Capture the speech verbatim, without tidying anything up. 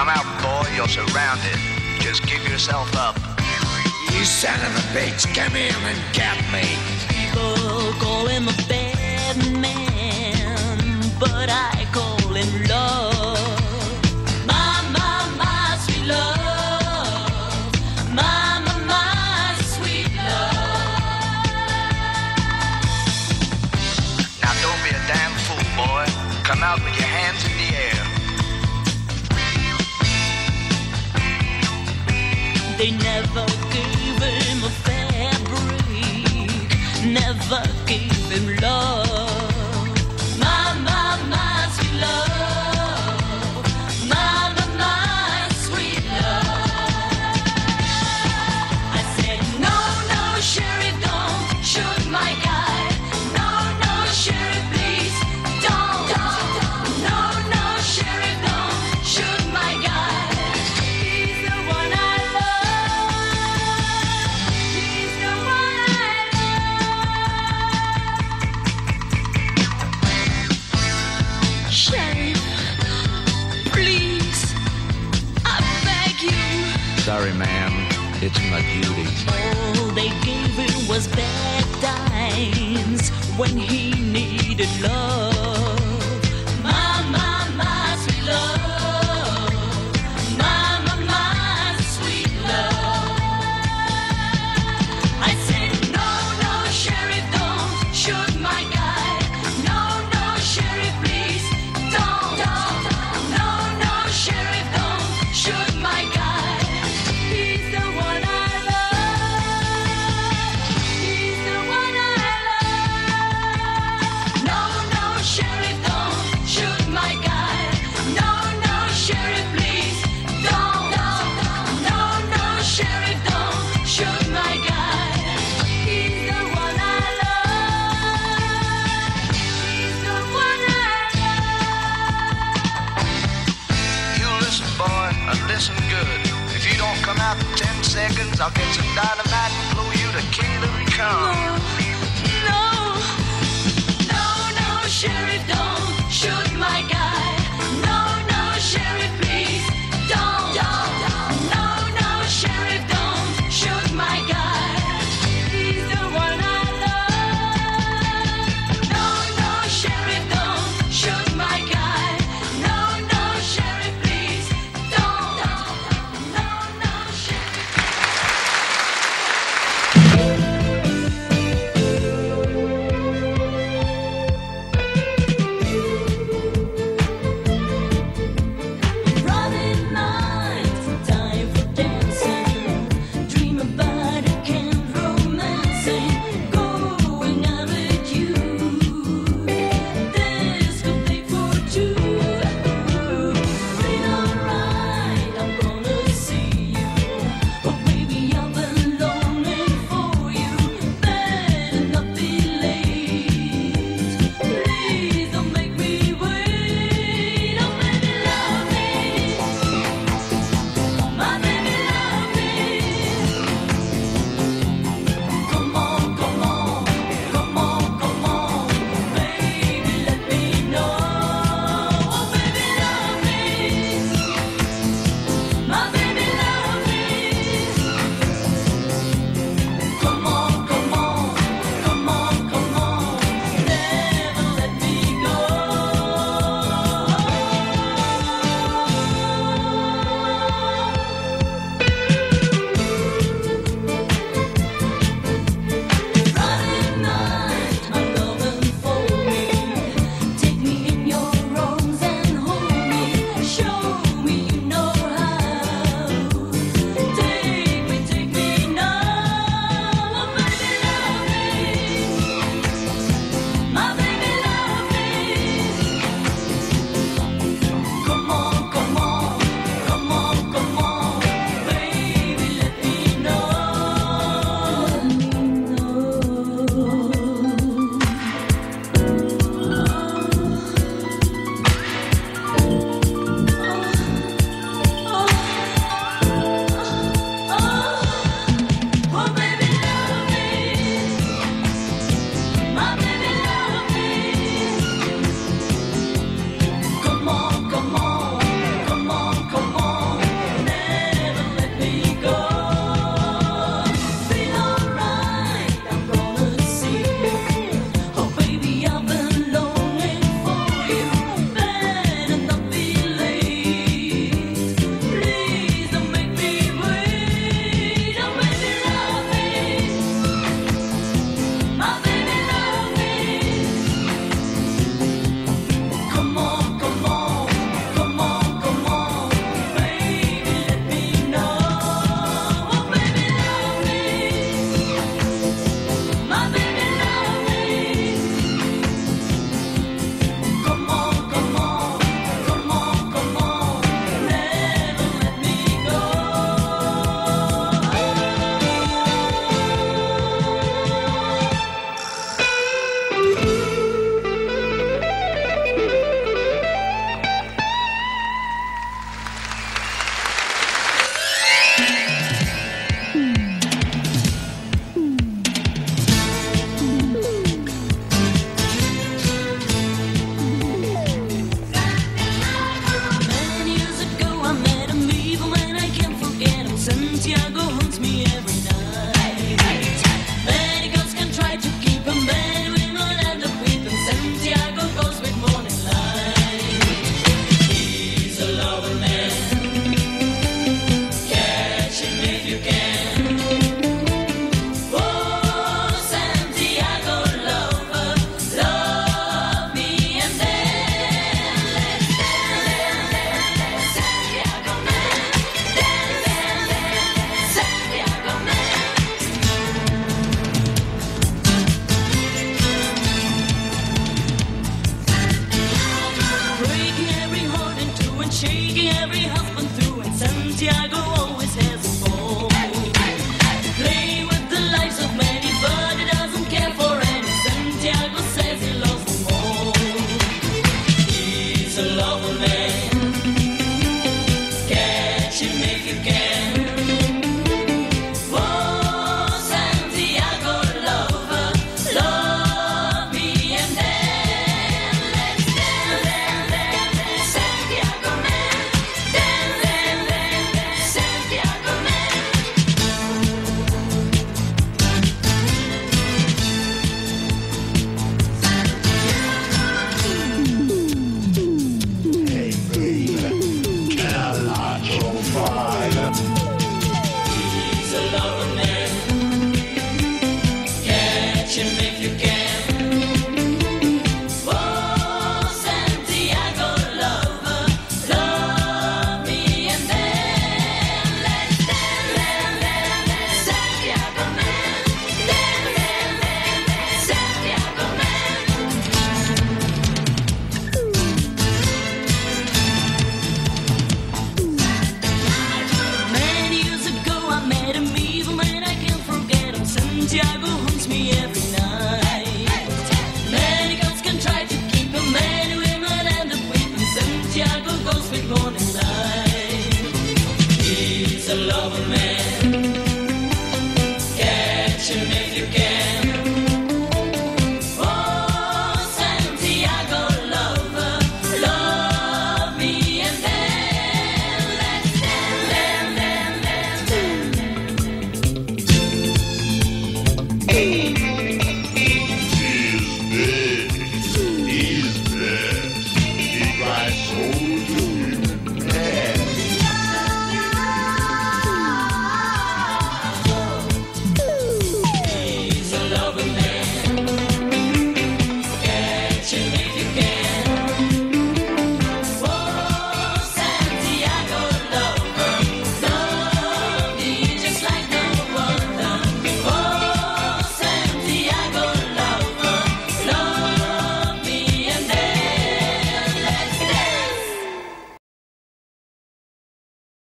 Come out, boy, you're surrounded. Just give yourself up. You son of a bitch, come in and get me. People call him a bad man, but I call him love. My, my, my sweet love. My, my, my sweet love. Now don't be a damn fool, boy. Come out with your hands in the air. They never gave him a fair break, never gave him love. My, my, my sweet love. My, my, my sweet love. I said, no, no, Sherry, don't shoot my guy. No, no, Sherry, please, don't. No, no, Sherry, don't shoot my guy. He's the one I sorry, ma'am, it's my duty. All they gave him was bad times when he needed love. My, my, my sweet love. My, my, my sweet love. I said, no, no, Sherry, don't shoot my guy. No, no, Sherry, please, don't. No, no, Sherry, don't shoot my guy. Listen good. If you don't come out in ten seconds, I'll get some dynamite and blow you to kingdom come. No, no, no, no, Sherry, don't shoot my guy. No, no, Sherry, please, don't. No, no, Sherry, don't shoot my guy. He's the one I love. No, no, Sherry, don't shoot my guy. No, no, Sherry, please. No, no, shit. Santiago haunts me every night. Many girls can try to keep him, many women end up with him. Santiago goes with morning light. He's a lover man. Catch him if you can. Oh, Santiago lover, love me and then let's dance, dance, dance, dance, Santiago man. Breaking every heart in two and shaking every husband through, and Santiago always has a fall. Playing with the lives of many, but he doesn't care for any. Santiago says he loves them all. He's a lover man. Catch him if you can. Oh, Santiago lover, love me and then let's dance, dance, dance, dance, Santiago man. Dance, dance, dance, dance, Santiago man. Hey, baby, cannot you find? He's a lover man. Catch him if you can. Oh, Santiago lover, love me and then let's dance, dance, dance, dance, Santiago man. Dance, dance, dance, dance, Santiago man. Many years ago I met him, evil man, I can't forget him. Santiago haunts me every night. Many girls can try to keep him, many women end up with him. Santiago goes with morning light. He's a lover man.